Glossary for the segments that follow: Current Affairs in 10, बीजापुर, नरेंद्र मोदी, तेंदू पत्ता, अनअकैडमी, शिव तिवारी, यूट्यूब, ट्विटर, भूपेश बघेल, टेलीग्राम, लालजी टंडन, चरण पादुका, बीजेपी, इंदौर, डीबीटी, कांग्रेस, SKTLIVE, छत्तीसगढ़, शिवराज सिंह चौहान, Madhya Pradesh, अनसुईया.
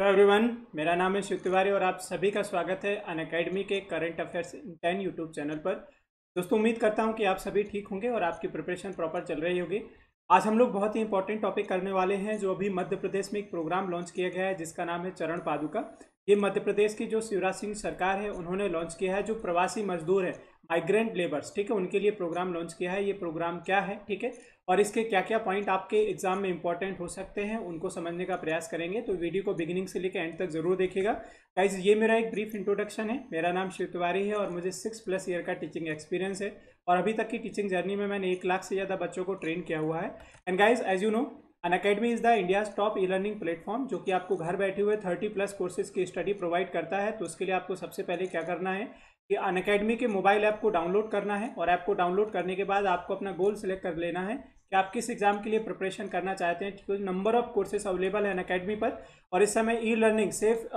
Hello everyone, मेरा नाम है शिव तिवारी और आप सभी का स्वागत है अनअकैडमी के current affairs in 10 यूट्यूब channel पर। दोस्तों, उम्मीद करता हूं कि आप सभी ठीक होंगे और आपकी प्रिपरेशन प्रॉपर चल रही होगी। आज हम लोग बहुत ही इंपॉर्टेंट टॉपिक करने वाले हैं, जो अभी मध्य प्रदेश में एक प्रोग्राम लॉन्च किया गया है जिसका नाम है चरण पादुका। ये मध्य प्रदेश की जो शिवराज सिंह सरकार है उन्होंने लॉन्च किया है, जो प्रवासी मजदूर है, माइग्रेंट लेबर्स, ठीक है, उनके लिए प्रोग्राम लॉन्च किया है। ये प्रोग्राम क्या है, ठीक है, और इसके क्या क्या पॉइंट आपके एग्जाम में इंपॉर्टेंट हो सकते हैं, उनको समझने का प्रयास करेंगे। तो वीडियो को बिगिनिंग से लेकर एंड तक जरूर देखिएगा। गाइस, ये मेरा एक ब्रीफ इंट्रोडक्शन है। मेरा नाम शिव तिवारी है और मुझे 6+ ईयर का टीचिंग एक्सपीरियंस है और अभी तक की टीचिंग जर्नी में मैंने 1 लाख से ज़्यादा बच्चों को ट्रेन किया हुआ है। And guys, as you know, अनअकैडमी is the India's top e learning platform, जो कि आपको घर बैठे हुए 30+ कोर्सेज की स्टडी प्रोवाइड करता है। तो उसके लिए आपको सबसे पहले क्या करना है कि अनअकैडमी के मोबाइल ऐप को डाउनलोड करना है और ऐप को डाउनलोड करने के बाद आपको अपना गोल सेलेक्ट कर लेना है कि आप किस एग्जाम के लिए प्रिपरेशन करना चाहते हैं, क्योंकि नंबर ऑफ कोर्सेज अवेलेबल है अनअकैडमी पर। और इस समय e learning safe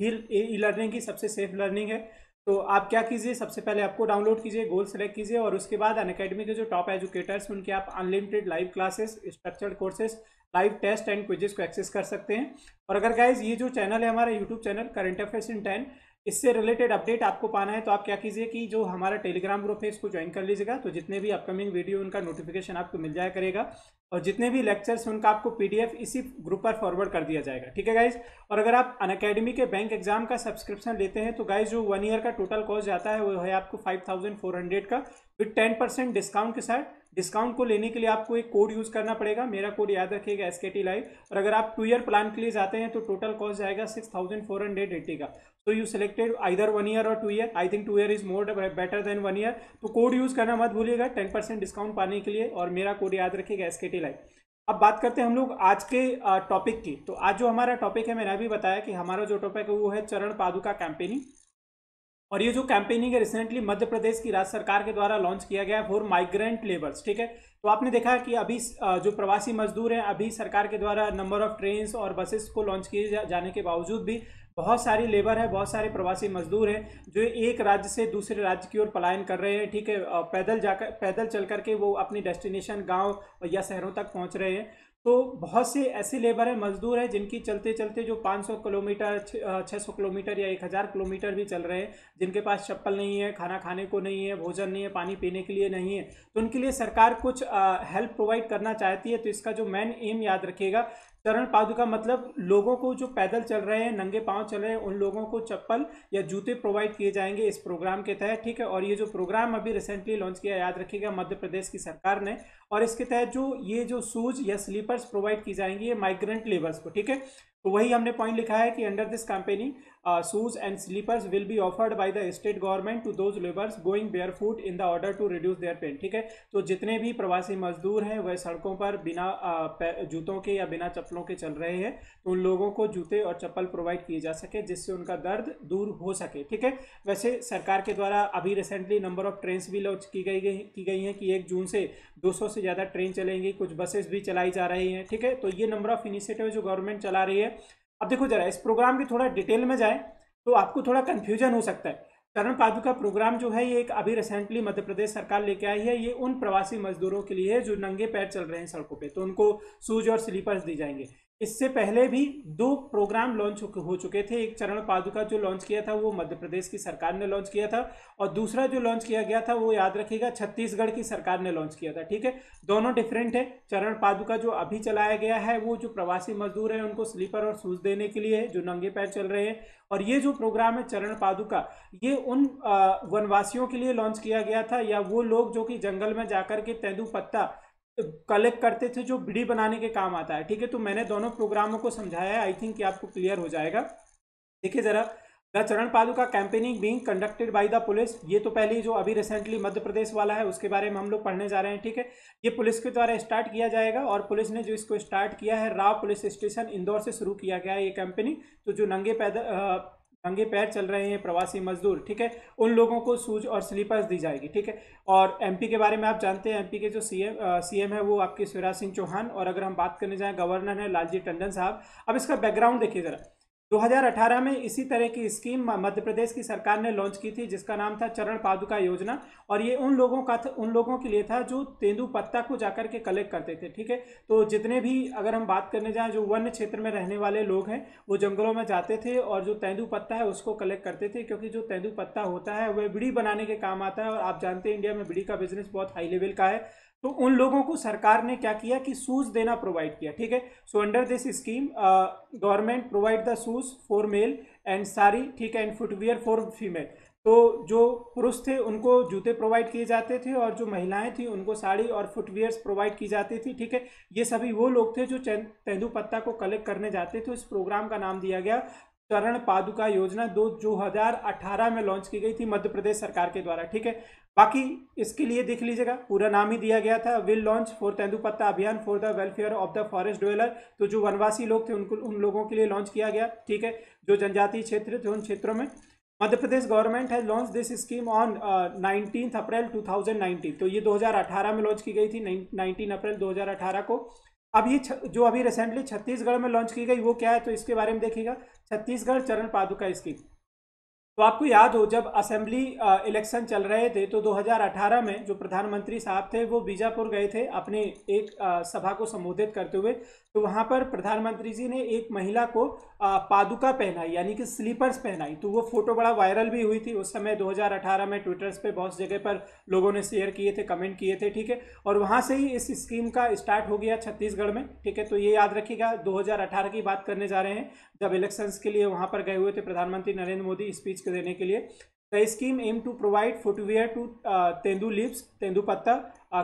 e learning की सबसे सेफ लर्निंग है। तो आप क्या कीजिए, सबसे पहले आपको डाउनलोड कीजिए, गोल सेलेक्ट कीजिए और उसके बाद अनअकैडमी के जो टॉप एजुकेटर्स हैं उनके आप unlimited live classes, structured courses, live test and quizzes को एक्सेस कर सकते हैं। और अगर गाइज, ये जो चैनल है हमारा यूट्यूब channel current affairs in 10, इससे रिलेटेड अपडेट आपको पाना है तो आप क्या कीजिए कि जो हमारा टेलीग्राम ग्रुप है इसको ज्वाइन कर लीजिएगा। तो जितने भी अपकमिंग वीडियो उनका नोटिफिकेशन आपको मिल जाया करेगा और जितने भी लेक्चर्स हैं उनका आपको पीडीएफ इसी ग्रुप पर फॉरवर्ड कर दिया जाएगा, ठीक है गाइज। और अगर आप अनअकैडमी के बैंक एग्जाम का सब्सक्रिप्शन लेते हैं तो गाइज, जो 1 ईयर का टोटल कॉस्ट जाता है वो है आपको 5400 का, विद 10% डिस्काउंट के साथ। डिस्काउंट को लेने के लिए आपको एक कोड यूज़ करना पड़ेगा, मेरा कोड याद रखिएगा, SKTLIVE। और अगर आप 2 ईयर प्लान के लिए जाते हैं तो टोटल कॉस्ट जाएगा 6480 का। So you selected either 1 year और 2 year, I think 2 year is more better than 1 year. तो कोड यूज़ करना मत भूलिएगा 10% डिस्काउंट पाने के लिए और मेरा कोड याद रखिएगा, SKTLIVE। अब बात करते हैं हम लोग आज के टॉपिक की। तो आज जो हमारा टॉपिक है, मैंने अभी बताया कि हमारा जो टॉपिक है वो है चरण पादुका कैंपेनिंग। और ये जो कैंपेनिंग है रिसेंटली मध्य प्रदेश की राज्य सरकार के द्वारा लॉन्च किया गया है फॉर माइग्रेंट लेबर्स, ठीक है। तो आपने देखा कि अभी जो प्रवासी मजदूर हैं, अभी सरकार के द्वारा नंबर ऑफ ट्रेन्स और बसेस को लॉन्च किए जाने के बावजूद भी बहुत सारी लेबर है, बहुत सारे प्रवासी मजदूर हैं जो एक राज्य से दूसरे राज्य की ओर पलायन कर रहे हैं, ठीक है। पैदल चल करके वो अपनी डेस्टिनेशन गाँव या शहरों तक पहुँच रहे हैं। तो बहुत से ऐसे लेबर है, मजदूर है, जिनकी चलते चलते जो 500 किलोमीटर, 600 किलोमीटर या 1000 किलोमीटर भी चल रहे हैं, जिनके पास चप्पल नहीं है, खाना खाने को नहीं है, भोजन नहीं है, पानी पीने के लिए नहीं है। तो उनके लिए सरकार कुछ हेल्प प्रोवाइड करना चाहती है। तो इसका जो मेन एम याद रखिएगा, चरण पादुका मतलब लोगों को जो पैदल चल रहे हैं, नंगे पांव चल रहे हैं, उन लोगों को चप्पल या जूते प्रोवाइड किए जाएंगे इस प्रोग्राम के तहत, ठीक है। और ये जो प्रोग्राम अभी रिसेंटली लॉन्च किया, याद रखिएगा, मध्य प्रदेश की सरकार ने, और इसके तहत जो ये जो शूज या स्लीपर्स प्रोवाइड की जाएंगी ये माइग्रेंट लेबर्स को, ठीक है। तो वही हमने पॉइंट लिखा है कि under this campaigning shoes and slippers will be offered by the state government to those labours going bare foot in the order to reduce their pain, ठीक है। तो जितने भी प्रवासी मजदूर हैं वह सड़कों पर बिना जूतों के या बिना चप्पलों के चल रहे हैं, तो उन लोगों को जूते और चप्पल प्रोवाइड किए जा सके जिससे उनका दर्द दूर हो सके, ठीक है। वैसे सरकार के द्वारा अभी रिसेंटली नंबर ऑफ ट्रेन्स भी लॉन्च की गई हैं कि 1 जून से 200 से ज़्यादा ट्रेन चलेंगी, कुछ बसेस भी चलाई जा रही हैं, ठीक है। तो ये नंबर ऑफ इनिशिएटिव जो गवर्नमेंट चला रही है। अब देखो जरा, इस प्रोग्राम की थोड़ा डिटेल में जाए तो आपको थोड़ा कंफ्यूजन हो सकता है। चरण पादुका प्रोग्राम जो है ये एक अभी रिसेंटली मध्य प्रदेश सरकार लेके आई है, ये उन प्रवासी मजदूरों के लिए है जो नंगे पैर चल रहे हैं सड़कों पे, तो उनको शूज और स्लीपर्स दी जाएंगे। इससे पहले भी 2 प्रोग्राम लॉन्च हो चुके थे। एक चरण पादुका जो लॉन्च किया था वो मध्य प्रदेश की सरकार ने लॉन्च किया था, और दूसरा जो लॉन्च किया गया था वो याद रखिएगा छत्तीसगढ़ की सरकार ने लॉन्च किया था, ठीक है। दोनों डिफरेंट है। चरण पादुका जो अभी चलाया गया है वो जो प्रवासी मजदूर हैं उनको स्लीपर और शूज देने के लिए है जो नंगे पैर चल रहे हैं, और ये जो प्रोग्राम है चरण पादुका ये उन वनवासियों के लिए लॉन्च किया गया था, या वो लोग जो कि जंगल में जाकर के तेंदू पत्ता कलेक्ट करते थे जो बीड़ी बनाने के काम आता है, ठीक है। तो मैंने दोनों प्रोग्रामों को समझाया है, आई थिंक कि आपको क्लियर हो जाएगा। देखिए जरा, the चरण पादुका campaigning being conducted by the police, ये तो पहले जो अभी रिसेंटली मध्य प्रदेश वाला है उसके बारे में हम लोग पढ़ने जा रहे हैं, ठीक है। ये पुलिस के द्वारा स्टार्ट किया जाएगा और पुलिस ने जो इसको स्टार्ट किया है राव पुलिस स्टेशन इंदौर से शुरू किया गया है ये कैंपेनिंग। तो जो नंगे पैर चल रहे हैं प्रवासी मजदूर, ठीक है, उन लोगों को शूज और स्लीपर्स दी जाएगी, ठीक है। और एमपी के बारे में आप जानते हैं, एमपी के जो सीएम है वो आपके शिवराज सिंह चौहान, और अगर हम बात करने जाएँ गवर्नर है लालजी टंडन साहब। अब इसका बैकग्राउंड देखिए ज़रा, 2018 में इसी तरह की स्कीम मध्य प्रदेश की सरकार ने लॉन्च की थी जिसका नाम था चरण पादुका योजना, और ये उन लोगों का उन लोगों के लिए था जो तेंदू पत्ता को जाकर के कलेक्ट करते थे। ठीक है, तो जितने भी अगर हम बात करने जाएं जो वन्य क्षेत्र में रहने वाले लोग हैं वो जंगलों में जाते थे और जो तेंदू पत्ता है उसको कलेक्ट करते थे, क्योंकि जो तेंदू पत्ता होता है वह बीड़ी बनाने के काम आता है, और आप जानते हैं इंडिया में बीड़ी का बिजनेस बहुत हाई लेवल का है। तो उन लोगों को सरकार ने क्या किया कि शूज देना प्रोवाइड किया। ठीक है, so under this scheme government provide the shoes for male and sari, ठीक है, एंड फुटवियर फॉर फीमेल। तो जो पुरुष थे उनको जूते प्रोवाइड किए जाते थे और जो महिलाएं थी उनको साड़ी और फुटवियर्स प्रोवाइड की जाती थी। ठीक है, ये सभी वो लोग थे जो तेंदू पत्ता को कलेक्ट करने जाते थे। इस प्रोग्राम का नाम दिया गया चरण पादुका योजना, 2018 में लॉन्च की गई थी मध्य प्रदेश सरकार के द्वारा। ठीक है, बाकी इसके लिए देख लीजिएगा पूरा नाम ही दिया गया था will launch for तेंदू पत्ता Abhiyan for the welfare of the forest dweller. तो जो वनवासी लोग थे उनको उन लोगों के लिए लॉन्च किया गया। ठीक है, जो जनजातीय क्षेत्र थे उन क्षेत्रों में मध्य प्रदेश गवर्नमेंट है launch this scheme on 19 April 2019। तो ये 2018 में लॉन्च की गई थी 19 अप्रैल 2018 को। अब ये जो अभी रिसेंटली छत्तीसगढ़ में लॉन्च की गई वो क्या है तो इसके बारे में देखिएगा। छत्तीसगढ़ चरण पादुका स्कीम, तो आपको याद हो जब असेंबली इलेक्शन चल रहे थे तो 2018 में जो प्रधानमंत्री साहब थे वो बीजापुर गए थे अपने एक सभा को संबोधित करते हुए। तो वहाँ पर प्रधानमंत्री जी ने एक महिला को पादुका पहनाई यानी कि स्लीपर्स पहनाई। तो वो फोटो बड़ा वायरल भी हुई थी उस समय 2018 में, ट्विटर्स पे बहुत जगह पर लोगों ने शेयर किए थे, कमेंट किए थे। ठीक है, और वहाँ से ही इस स्कीम का स्टार्ट हो गया छत्तीसगढ़ में। ठीक है, तो ये याद रखिएगा 2018 की बात करने जा रहे हैं जब इलेक्शंस के लिए वहाँ पर गए हुए थे प्रधानमंत्री नरेंद्र मोदी स्पीच देने के लिए। The scheme aim to provide footwear to tendu leaves तेंदू पत्ता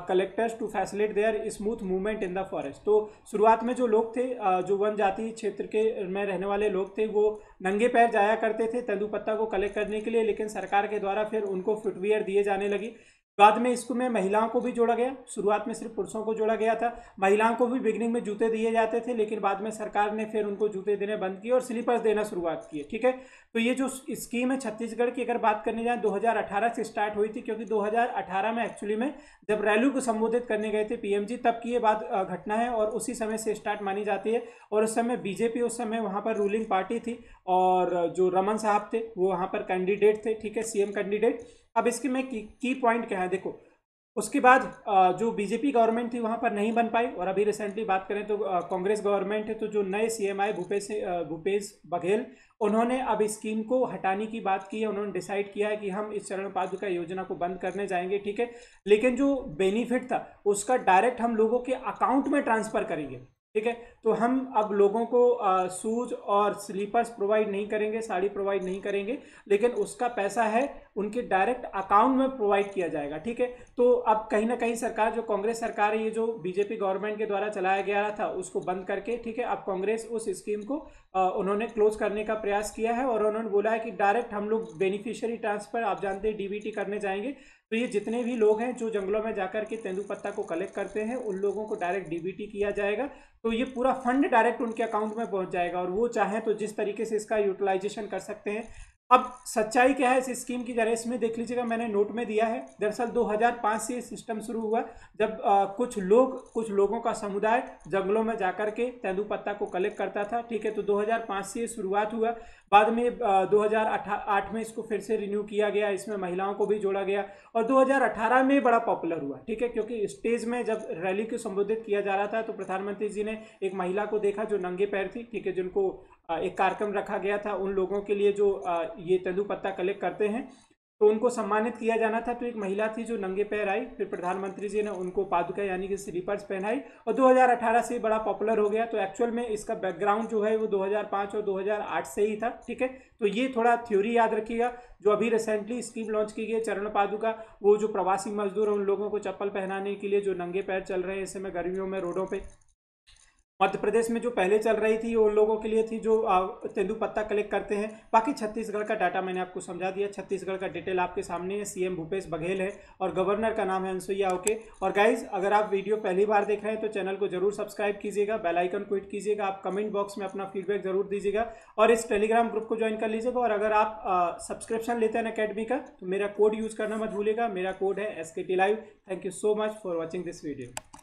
collectors to facilitate their smooth movement in the forest. तो शुरुआत में जो लोग थे जो वन जाति क्षेत्र के में रहने वाले लोग थे वो नंगे पैर जाया करते थे तेंदू पत्ता को कलेक्ट करने के लिए, लेकिन सरकार के द्वारा फिर उनको फुटवियर दिए जाने लगी। बाद में इसको में महिलाओं को भी जोड़ा गया, शुरुआत में सिर्फ पुरुषों को जोड़ा गया था। महिलाओं को भी बिगिनिंग में जूते दिए जाते थे लेकिन बाद में सरकार ने फिर उनको जूते देने बंद किए और स्लीपर्स देना शुरुआत की। ठीक है, तो ये जो स्कीम है छत्तीसगढ़ की अगर बात करने जाए 2018 से स्टार्ट हुई थी, क्योंकि 2018 में एक्चुअली में जब रैली को संबोधित करने गए थे पीएमजी तब की ये बात घटना है और उसी समय से स्टार्ट मानी जाती है। और उस समय बीजेपी उस समय वहाँ पर रूलिंग पार्टी थी और जो रमन साहब थे वो वहाँ पर कैंडिडेट थे। ठीक है, सीएम कैंडिडेट। अब इसके में की पॉइंट क्या है देखो, उसके बाद जो बीजेपी गवर्नमेंट थी वहाँ पर नहीं बन पाई और अभी रिसेंटली बात करें तो कांग्रेस गवर्नमेंट है। तो जो नए सीएम आए भूपेश बघेल, उन्होंने अब स्कीम को हटाने की बात की है। उन्होंने डिसाइड किया है कि हम इस चरण पादुका योजना को बंद करने जाएंगे। ठीक है, लेकिन जो बेनिफिट था उसका डायरेक्ट हम लोगों के अकाउंट में ट्रांसफ़र करेंगे। ठीक है, तो हम अब लोगों को शूज और स्लीपर्स प्रोवाइड नहीं करेंगे, साड़ी प्रोवाइड नहीं करेंगे, लेकिन उसका पैसा है उनके डायरेक्ट अकाउंट में प्रोवाइड किया जाएगा। ठीक है, तो अब कहीं ना कहीं सरकार जो कांग्रेस सरकार है ये जो बीजेपी गवर्नमेंट के द्वारा चलाया गया था उसको बंद करके, ठीक है, अब कांग्रेस उस स्कीम को उन्होंने क्लोज करने का प्रयास किया है और उन्होंने बोला है कि डायरेक्ट हम लोग बेनिफिशियरी ट्रांसफ़र, आप जानते हैं डीबीटी, करने जाएंगे। तो ये जितने भी लोग हैं जो जंगलों में जाकर के तेंदू पत्ता को कलेक्ट करते हैं उन लोगों को डायरेक्ट डीबीटी किया जाएगा। तो ये पूरा फंड डायरेक्ट उनके अकाउंट में पहुंच जाएगा और वो चाहें तो जिस तरीके से इसका यूटिलाइजेशन कर सकते हैं। अब सच्चाई क्या है इस स्कीम की, जरा इसमें देख लीजिएगा, मैंने नोट में दिया है। दरअसल 2005 से ये सिस्टम शुरू हुआ जब कुछ लोगों का समुदाय जंगलों में जाकर के तेंदू पत्ता को कलेक्ट करता था। ठीक है, तो 2005 से ये शुरुआत हुआ, बाद में 2008 में इसको फिर से रिन्यू किया गया, इसमें महिलाओं को भी जोड़ा गया और 2018 में बड़ा पॉपुलर हुआ। ठीक है, क्योंकि स्टेज में जब रैली को संबोधित किया जा रहा था तो प्रधानमंत्री जी ने एक महिला को देखा जो नंगे पैर थी। ठीक है, जिनको एक कार्यक्रम रखा गया था उन लोगों के लिए जो ये तेंदू पत्ता कलेक्ट करते हैं, तो उनको सम्मानित किया जाना था। तो एक महिला थी जो नंगे पैर आई, फिर प्रधानमंत्री जी ने उनको पादुका यानी कि स्लीपर्स पहनाई और 2018 से बड़ा पॉपुलर हो गया। तो एक्चुअल में इसका बैकग्राउंड जो है वो 2005 और 2008 से ही था। ठीक है, तो ये थोड़ा थ्योरी याद रखिएगा। जो अभी रिसेंटली स्कीम लॉन्च की गई चरण पादुका, वो जो प्रवासी मजदूर हैं उन लोगों को चप्पल पहनाने के लिए जो नंगे पैर चल रहे हैं इस समय गर्मियों में रोडों पर, मध्य प्रदेश में जो पहले चल रही थी उन लोगों के लिए थी जो तेंदू पत्ता कलेक्ट करते हैं। बाकी छत्तीसगढ़ का डाटा मैंने आपको समझा दिया, छत्तीसगढ़ का डिटेल आपके सामने है। सीएम भूपेश बघेल है और गवर्नर का नाम है अनसुईया। ओके, और गाइज अगर आप वीडियो पहली बार देख रहे हैं तो चैनल को जरूर सब्सक्राइब कीजिएगा, बेल आइकन को हिट कीजिएगा, आप कमेंट बॉक्स में अपना फीडबैक जरूर दीजिएगा और इस टेलीग्राम ग्रुप को ज्वाइन कर लीजिएगा। और अगर आप सब्सक्रिप्शन लेते हैं अनअकैडमी का तो मेरा कोड यूज़ करना मत भूलिएगा, मेरा कोड है SKTLIVE। Thank you so much for watching this video.